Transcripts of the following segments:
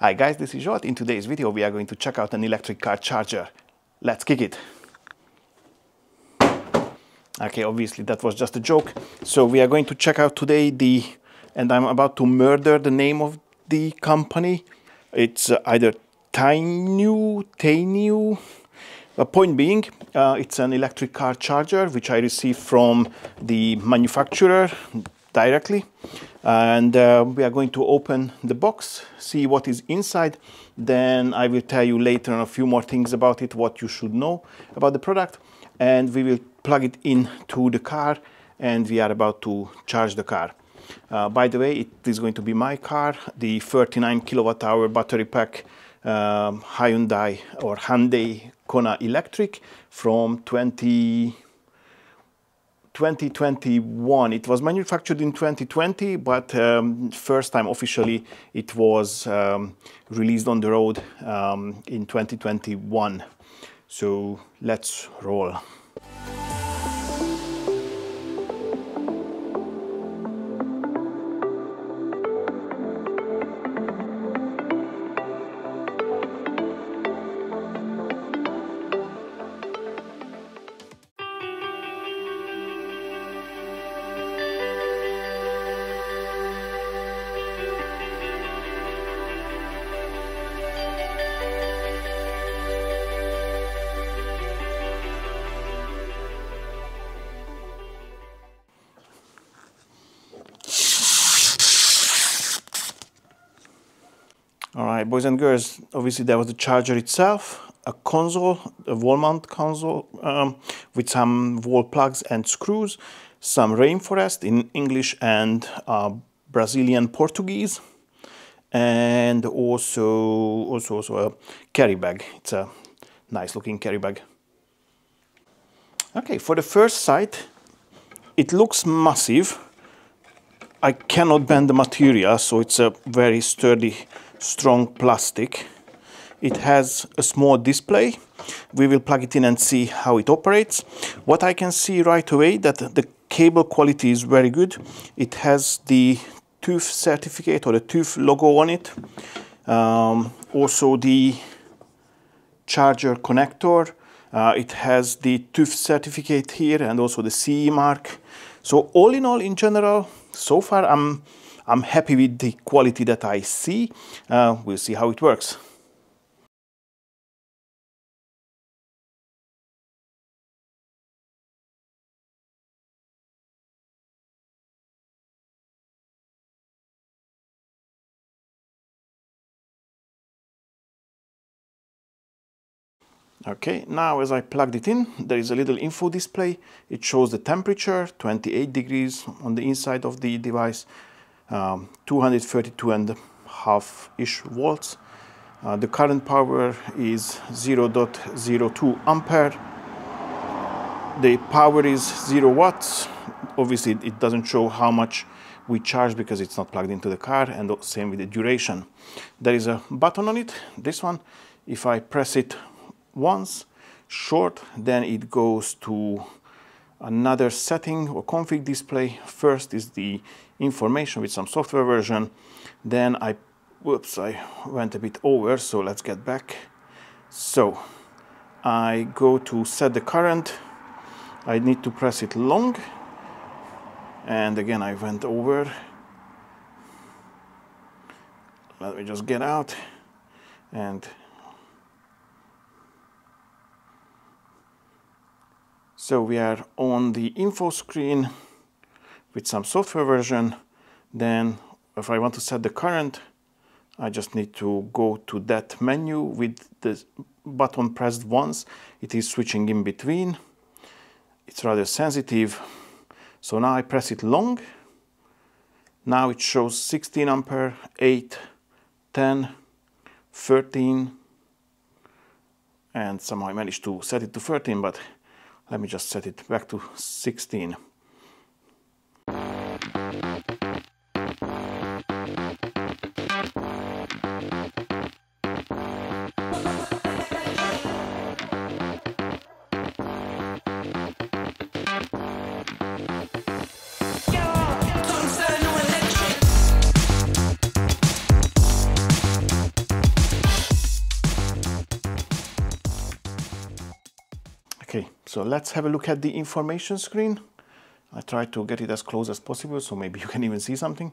Hi guys, this is Zsolt. In today's video we are going to check out an electric car charger. Let's kick it! Okay, obviously that was just a joke. So we are going to check out today and I'm about to murder the name of the company. It's either Tayniu. Point being, it's an electric car charger which I received from the manufacturer directly, and we are going to open the box, see what is inside. Then I will tell you later on a few more things about it, what you should know about the product, and we will plug it in to the car and we are about to charge the car. By the way, it is going to be my car, the 39 kilowatt-hour battery pack Hyundai Kona Electric from 2021. It was manufactured in 2020, but first time officially it was released on the road in 2021. So let's roll. Alright, boys and girls, obviously there was the charger itself, a console, a wall mount console with some wall plugs and screws, some rainforest in English and Brazilian Portuguese, and also a carry bag. It's a nice looking carry bag. Okay, for the first sight, it looks massive. I cannot bend the material, so it's a very sturdy, strong plastic. It has a small display. We will plug it in and see how it operates. What I can see right away that the cable quality is very good. It has the TÜV certificate or the TÜV logo on it. Also the charger connector. It has the TÜV certificate here and also the CE mark. So all in all, in general, so far I'm happy with the quality that I see. We'll see how it works. Okay, now as I plugged it in, there is a little info display. It shows the temperature, 28 degrees on the inside of the device. 232.5-ish volts. The current power is 0.02 ampere. The power is 0 watts. Obviously it doesn't show how much we charge because it's not plugged into the car, and the same with the duration. There is a button on it, this one. If I press it once, short, then it goes to another setting or config display. First is the information with some software version. Then I went a bit over, so let's get back. So I go to set the current. I need to press it long. And again, I went over. Let me just get out and so we are on the info screen with some software version. Then if I want to set the current, I just need to go to that menu with the button pressed once. It is switching in between. It's rather sensitive. So now I press it long. Now it shows 16 ampere, 8, 10, 13, and somehow I managed to set it to 13, but let me just set it back to 16. So let's have a look at the information screen. I tried to get it as close as possible, so maybe you can even see something.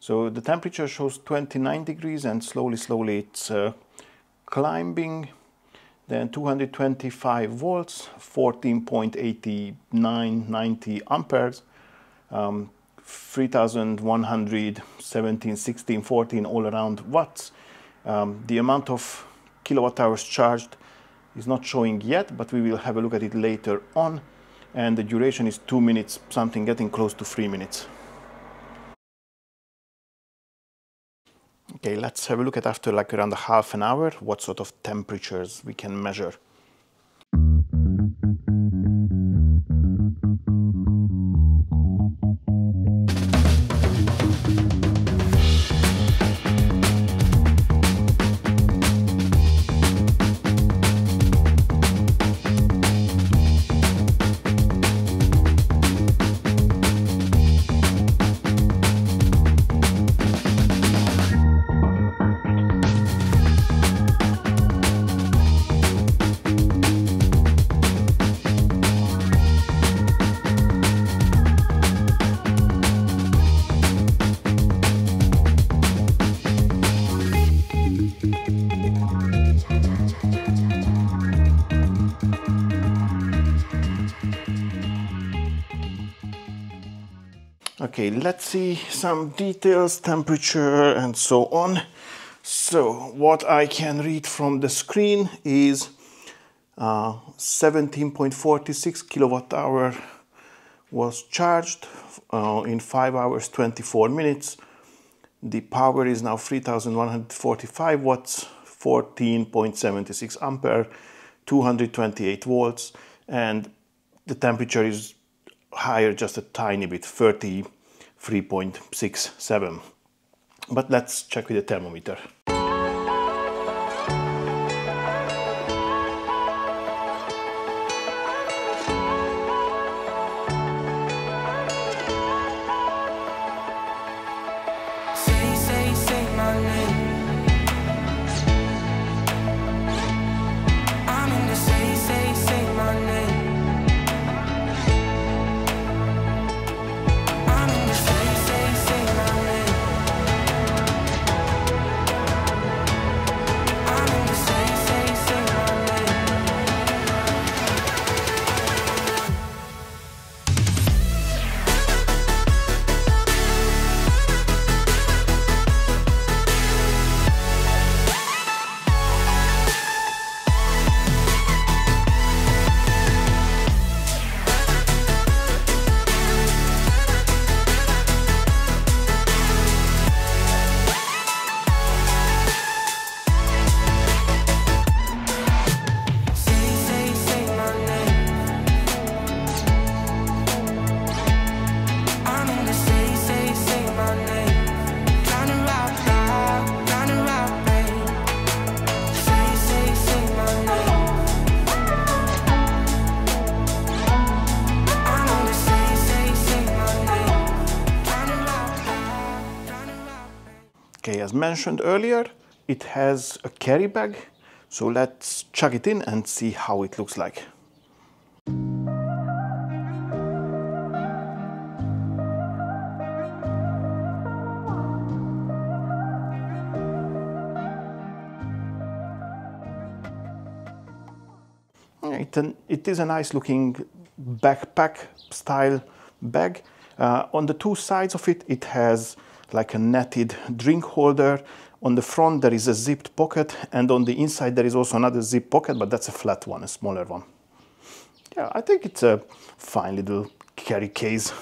So the temperature shows 29 degrees and slowly it's climbing. Then 225 volts, 14.8990 amperes, 3100, 17, 16, 14 all around watts. The amount of kilowatt hours charged is not showing yet, but we will have a look at it later on. And the duration is 2 minutes, something getting close to 3 minutes. Okay, let's have a look at after like around a half an hour what sort of temperatures we can measure. Okay, let's see some details, temperature and so on. So what I can read from the screen is 17.46 kilowatt hour was charged in 5 hours 24 minutes. The power is now 3145 watts, 14.76 ampere, 228 volts, and the temperature is higher just a tiny bit, 33.67. But let's check with the thermometer. Okay, as mentioned earlier, it has a carry bag, so let's chuck it in and see how it looks like. It is a nice looking backpack style bag. On the two sides of it, it has like a netted drink holder. On the front there is a zipped pocket, and on the inside there is also another zip pocket, but that's a flat one, a smaller one. Yeah, I think it's a fine little carry case.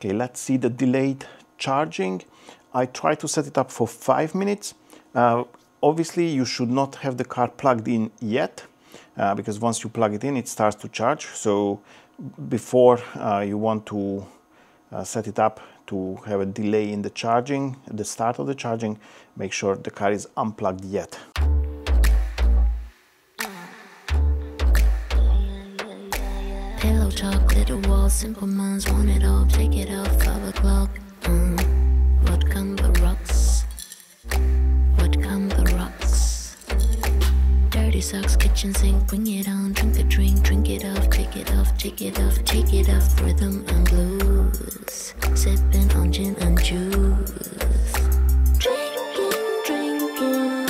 Okay, let's see the delayed charging. I try to set it up for 5 minutes. Obviously, you should not have the car plugged in yet, because once you plug it in, it starts to charge. So before you want to set it up to have a delay in the charging, at the start of the charging, make sure the car is unplugged yet. Hello, chocolate wall, simple minds want it all, take it off, 5 o'clock. What come the rocks? What come the rocks? Dirty socks, kitchen sink, bring it on, drink a drink, drink it off, take it off, take it off, take it off, rhythm and blues, sipping on gin and juice. Drinking, drinking,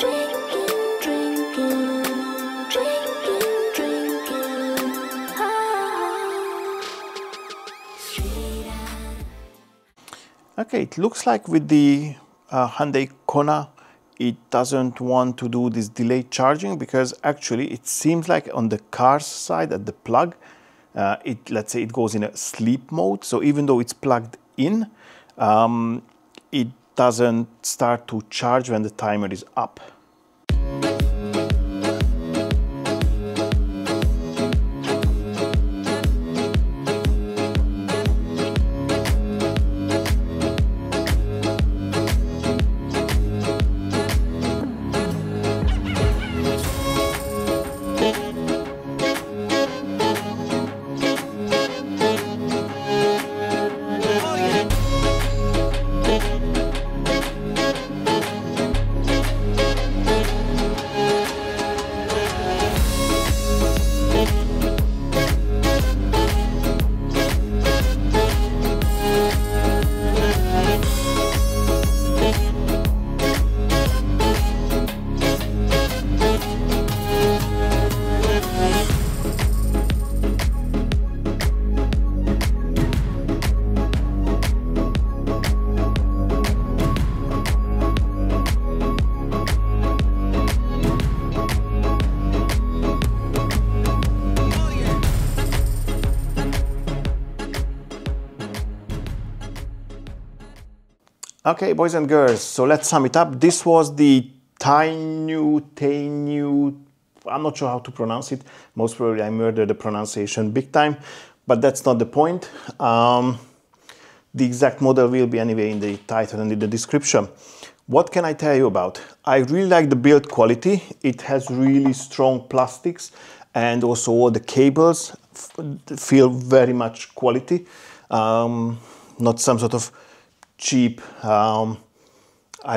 drinking, drinking, drinking, drinking, ah. Okay, it looks like with the Hyundai Kona, it doesn't want to do this delayed charging, because actually it seems like on the car's side at the plug, let's say it goes in a sleep mode. So even though it's plugged in, it doesn't start to charge when the timer is up. Okay, boys and girls, so let's sum it up. This was the Tayniu, I'm not sure how to pronounce it. Most probably I murdered the pronunciation big time, but that's not the point. The exact model will be anyway in the title and in the description. What can I tell you about? I really like the build quality. It has really strong plastics, and also all the cables feel very much quality. Not some sort of cheap, I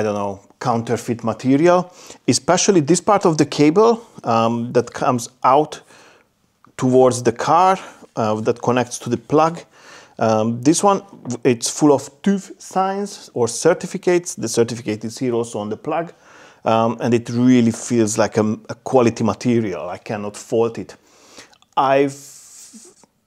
don't know, counterfeit material, especially this part of the cable that comes out towards the car that connects to the plug. This one, it's full of TÜV signs or certificates. The certificate is here also on the plug, and it really feels like a quality material. I cannot fault it.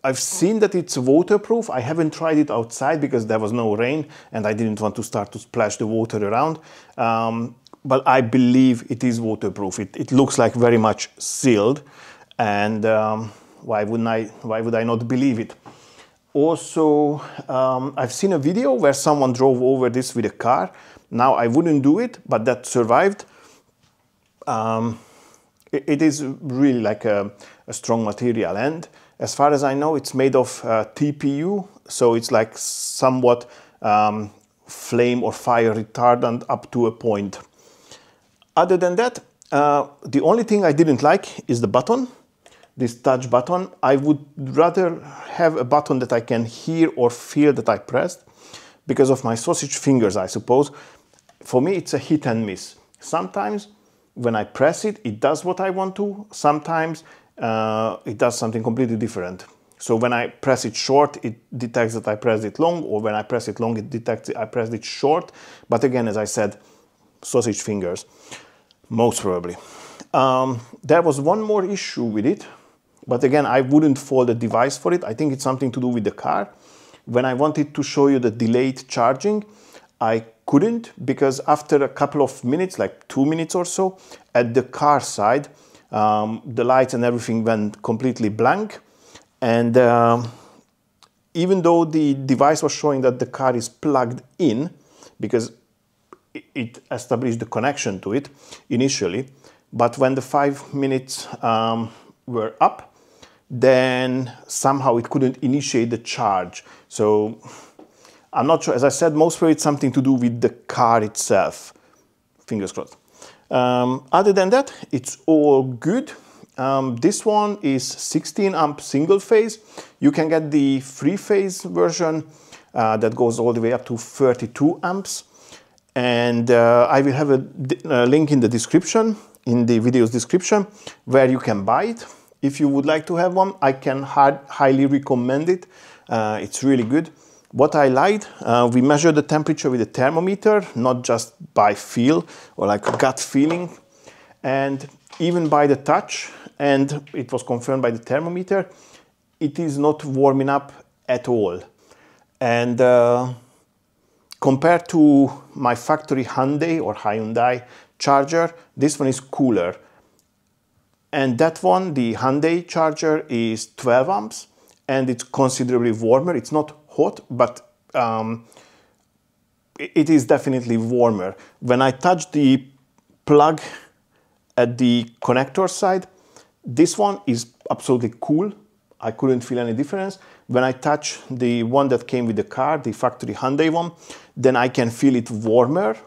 I've seen that it's waterproof. I haven't tried it outside because there was no rain and I didn't want to start to splash the water around. But I believe it is waterproof. It looks like very much sealed, and why would I not believe it? Also, I've seen a video where someone drove over this with a car. Now I wouldn't do it, but that survived. It is really like a strong material, and as far as I know, it's made of TPU, so it's like somewhat flame or fire retardant up to a point. Other than that, the only thing I didn't like is the button, this touch button. I would rather have a button that I can hear or feel that I pressed, because of my sausage fingers, I suppose. For me, it's a hit and miss. Sometimes when I press it, it does what I want to. Sometimes it does something completely different. So when I press it short, it detects that I pressed it long, or when I press it long, it detects I pressed it short. But again, as I said, sausage fingers, most probably. There was one more issue with it, but again, I wouldn't fault the device for it. I think it's something to do with the car. When I wanted to show you the delayed charging, I couldn't, because after a couple of minutes, like 2 minutes or so, at the car side, the lights and everything went completely blank, and even though the device was showing that the car is plugged in, because it established the connection to it initially, but when the 5 minutes were up, then somehow it couldn't initiate the charge. So I'm not sure, as I said, most of it's something to do with the car itself. Fingers crossed. Other than that, it's all good. This one is 16 amp single phase. You can get the three phase version that goes all the way up to 32 amps. And I will have a link in the description, in the video's description, where you can buy it. If you would like to have one, I can highly recommend it. It's really good. What I lied, we measure the temperature with a thermometer, not just by feel or like gut feeling, and even by the touch, and it was confirmed by the thermometer, it is not warming up at all. And compared to my factory Hyundai or Hyundai charger, this one is cooler. And that one, the Hyundai charger, is 12 amps and it's considerably warmer. It's not hot, but it is definitely warmer. When I touch the plug at the connector side, this one is absolutely cool. I couldn't feel any difference. When I touch the one that came with the car, the factory Hyundai one, then I can feel it warmer.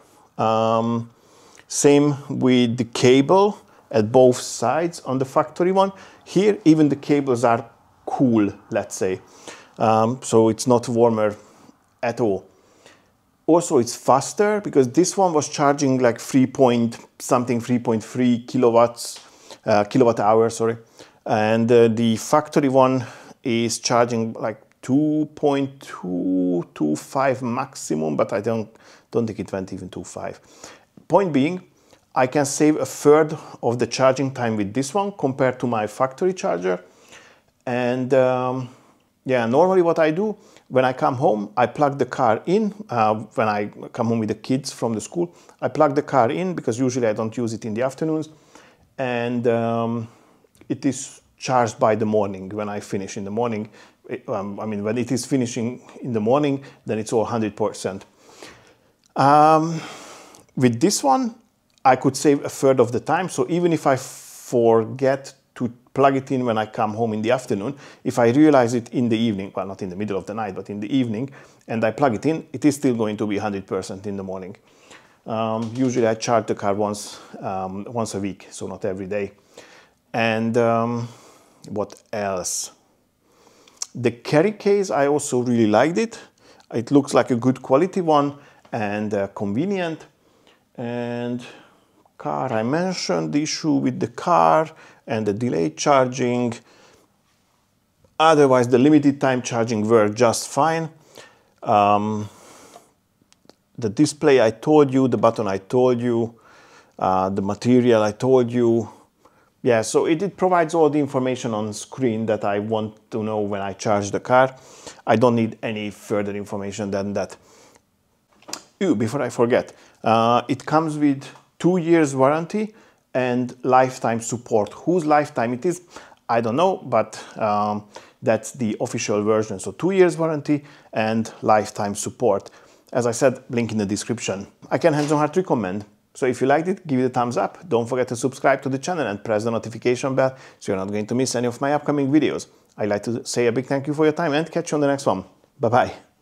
Same with the cable at both sides on the factory one. Here, even the cables are cool, let's say. So it's not warmer at all. Also, it's faster, because this one was charging like 3.3 kilowatt hours, sorry. And the factory one is charging like 2.225 maximum, but I don't think it went even 2.5. Point being, I can save a third of the charging time with this one compared to my factory charger. And yeah, normally what I do when I come home, I plug the car in. When I come home with the kids from the school, I plug the car in, because usually I don't use it in the afternoons. And it is charged by the morning when I finish in the morning. When it is finishing in the morning, then it's all 100%. With this one, I could save a third of the time. So even if I forget to plug it in when I come home in the afternoon, if I realize it in the evening, well, not in the middle of the night, but in the evening, and I plug it in, it is still going to be 100% in the morning. Usually I charge the car once a week, so not every day. And what else? The carry case, I also really liked it. It looks like a good quality one, and convenient. And car, I mentioned the issue with the car and the delayed charging. Otherwise, the limited time charging worked just fine. The display I told you, the button I told you, the material I told you. Yeah, so it provides all the information on screen that I want to know when I charge the car. I don't need any further information than that. Ooh, before I forget, it comes with 2 years warranty and lifetime support. Whose lifetime it is, I don't know, but that's the official version. So 2 years warranty and lifetime support. As I said, link in the description. I can hands on heart recommend. So if you liked it, give it a thumbs up. Don't forget to subscribe to the channel and press the notification bell so you're not going to miss any of my upcoming videos. I'd like to say a big thank you for your time and catch you on the next one. Bye-bye.